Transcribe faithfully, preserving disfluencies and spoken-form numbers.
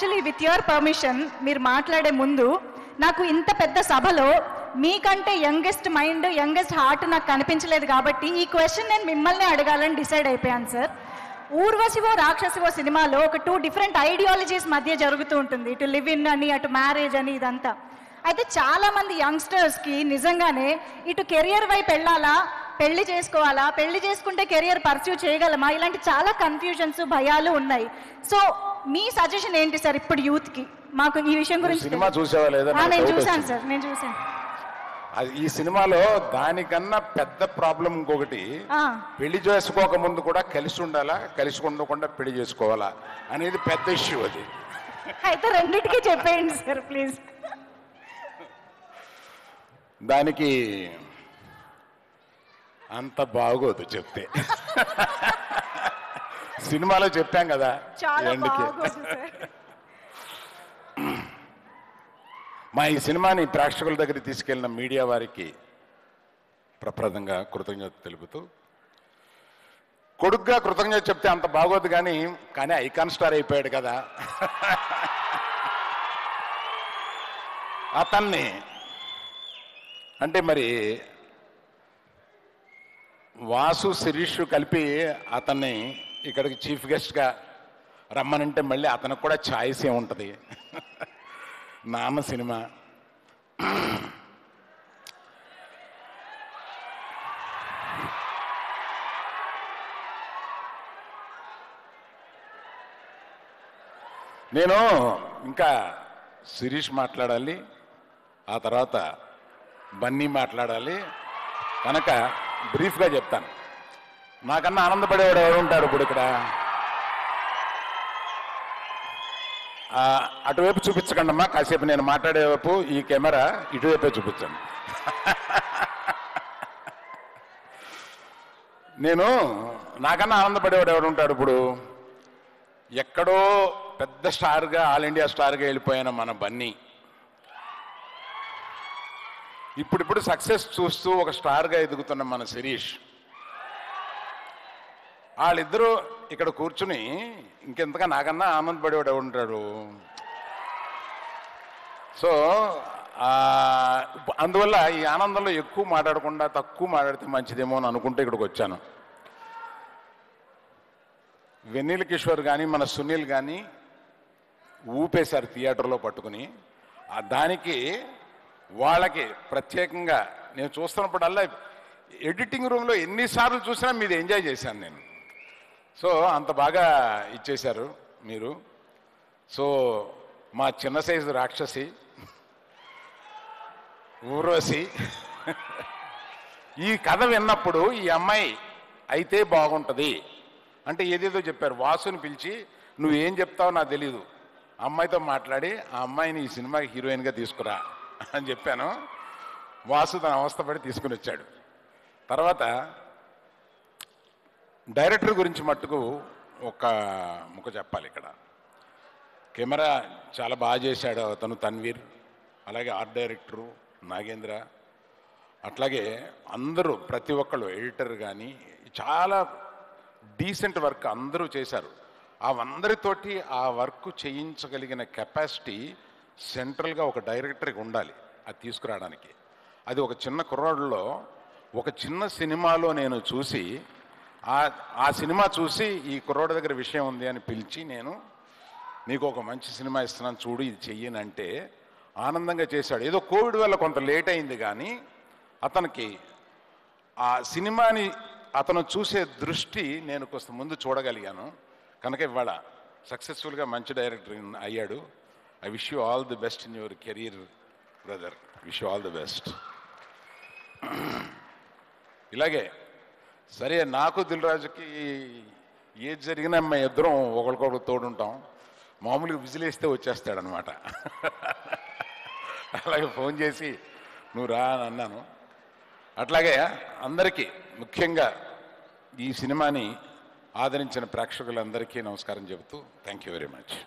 Actually with your permission మీరు మాట్లాడే ముందు నాకు ఇంత పెద్ద సభలో మీకంటే యంగెస్ట్ మైండ్ యంగెస్ట్ హార్ట్ నాకు కనిపించలేదు కాబట్టి ఈ క్వశ్చన్ నేను మిమ్మల్ని అడగాలని డిసైడ్ అయిపోయాను సార్. ఊర్వశివో రాక్షసివో సినిమాలో ఒక టూ డిఫరెంట్ ఐడియాలజీస్ మధ్య జరుగుతూ ఉంటుంది, ఇటు లివ్ ఇన్ అని అటు మ్యారేజ్ అని ఇదంతా. అయితే చాలామంది యంగ్స్టర్స్కి నిజంగానే ఇటు కెరియర్ వైపు వెళ్ళాలా, పెళ్లి చేసుకోవాలా, పెళ్లి చేసుకుంటే కెరియర్ పర్స్యూ చేయగలమా, ఇలాంటి చాలా కన్ఫ్యూజన్స్ భయాలు ఉన్నాయి. సో మీ సజెషన్ ఏంటి సార్ ఇప్పుడు యూత్కి? మాకు ఈ విషయం గురించి నేను చూశాను సార్, నేను చూశాను ఈ సినిమాలో. దానికన్నా పెద్ద ప్రాబ్లం ఇంకొకటి, పెళ్లి చేసుకోక ముందు కూడా కలిసి ఉండాలా, కలిసి ఉండకుండా పెళ్లి చేసుకోవాలా అనేది పెద్ద ఇష్యూ. అది అయితే రెండింటికి చెప్పేయండి సార్ ప్లీజ్. దానికి అంత బాగోదు చెప్తే, సినిమాలో చెప్పాం కదా. మా ఈ సినిమాని ప్రేక్షకుల దగ్గరికి తీసుకెళ్లిన మీడియా వారికి ప్రప్రథంగా కృతజ్ఞత తెలుపుతూ, కొడుగ్గా కృతజ్ఞత చెప్తే అంత బాగోదు కానీ కానీ ఐకాన్ స్టార్ అయిపోయాడు కదా, అతన్ని అంటే మరి వాసు శిరీష్ కలిపి అతన్ని ఇక్కడికి చీఫ్ గెస్ట్గా రమ్మనంటే మళ్ళీ అతనికి కూడా ఛాయిస్ ఏముంటుంది. నాన్న సినిమా నేను ఇంకా శిరీష్ మాట్లాడాలి, ఆ తర్వాత బన్నీ మాట్లాడాలి, కనుక బ్రీఫ్గా చెప్తాను. నాకన్నా ఆనందపడేవాడు ఎవరు ఉంటారు ఇప్పుడు ఇక్కడ? అటువైపు చూపించకండి అమ్మా, కాసేపు నేను మాట్లాడేవైపు ఈ కెమెరా ఇటువైపే చూపించండి. నేను నాకన్నా ఆనందపడేవాడు ఎవరు ఉంటాడు ఇప్పుడు? ఎక్కడో పెద్ద స్టార్గా ఆల్ ఇండియా స్టార్గా వెళ్ళిపోయిన మన బన్నీ ఇప్పుడిప్పుడు సక్సెస్ చూస్తూ ఒక స్టార్గా ఎదుగుతున్న మన శిరీష్, వాళ్ళిద్దరూ ఇక్కడ కూర్చుని ఇంకెంతగా నాకన్నా ఆనందపడేవాడు ఉంటాడు. సో అందువల్ల ఈ ఆనందంలో ఎక్కువ మాట్లాడకుండా తక్కువ మాట్లాడితే మంచిదేమో అని అనుకుంటే ఇక్కడికి వచ్చాను. వెన్నెల కిషోర్ కానీ మన సునీల్ కానీ ఊపేశారు థియేటర్లో పట్టుకుని. దానికి వాళ్ళకి ప్రత్యేకంగా నేను చూస్తున్నప్పుడల్లా ఎడిటింగ్ రూమ్లో ఎన్నిసార్లు చూసినా మీది ఎంజాయ్ చేశాను నేను. సో అంత బాగా ఇచ్చేశారు మీరు. సో మా చిన్న సైజు రాక్షసి, ఊర్వశి ఈ కథ విన్నప్పుడు ఈ అమ్మాయి అయితే బాగుంటుంది అంటే ఏదేదో చెప్పారు. వాసుని పిలిచి నువ్వేం చెప్తావో నాకు తెలీదు, అమ్మాయితో మాట్లాడి ఆ అమ్మాయిని ఈ సినిమాకి హీరోయిన్గా తీసుకురా అని చెప్పాను. వాసు తన అవస్థపడి తీసుకుని వచ్చాడు. తర్వాత డైరెక్టర్ గురించి మట్టుకు ఒక ముక్క చెప్పాలి. ఇక్కడ కెమెరా చాలా బాగా చేశాడు అతను, తన్వీర్. అలాగే ఆర్ట్ డైరెక్టరు నాగేంద్ర, అట్లాగే అందరూ ప్రతి ఒక్కళ్ళు ఎడిటర్ కానీ చాలా డీసెంట్ వర్క్ అందరూ చేశారు. అవందరితోటి ఆ వర్క్ చేయించగలిగిన కెపాసిటీ సెంట్రల్గా ఒక డైరెక్టర్కి ఉండాలి అది తీసుకురావడానికి. అది ఒక చిన్న కుర్రాడులో ఒక చిన్న సినిమాలో నేను చూసి, ఆ ఆ సినిమా చూసి ఈ కుర్రాడు దగ్గర విషయం ఉంది అని పిలిచి, నేను నీకు ఒక మంచి సినిమా ఇస్తున్నాను చూడు ఇది చెయ్యనంటే ఆనందంగా చేశాడు. ఏదో కోవిడ్ వల్ల కొంత లేట్ అయింది కానీ అతనికి ఆ సినిమాని అతను చూసే దృష్టి నేను కొంత ముందు చూడగలిగాను. కనుక ఇవాళ సక్సెస్ఫుల్గా మంచి డైరెక్టర్ అయ్యాడు. I wish you all the best in your career brother, wish you all the best. ఇలాగే సరే నాకు దిల్ రాజుకి ఏది జరిగినా మేము ఇద్దరం ఒకరికొకరు తోడుంటాం. మామూలుగా విజిలేస్తే వచ్చేస్తాడనమాట. అలాగే ఫోన్ చేసి నువ్వు రా అని అన్నాను. అట్లాగే అందరికీ ముఖ్యంగా ఈ సినిమాని ఆదరించిన ప్రేక్షకులందరికీ నమస్కారం చెబుతూ థ్యాంక్ యూ వెరీ మచ్.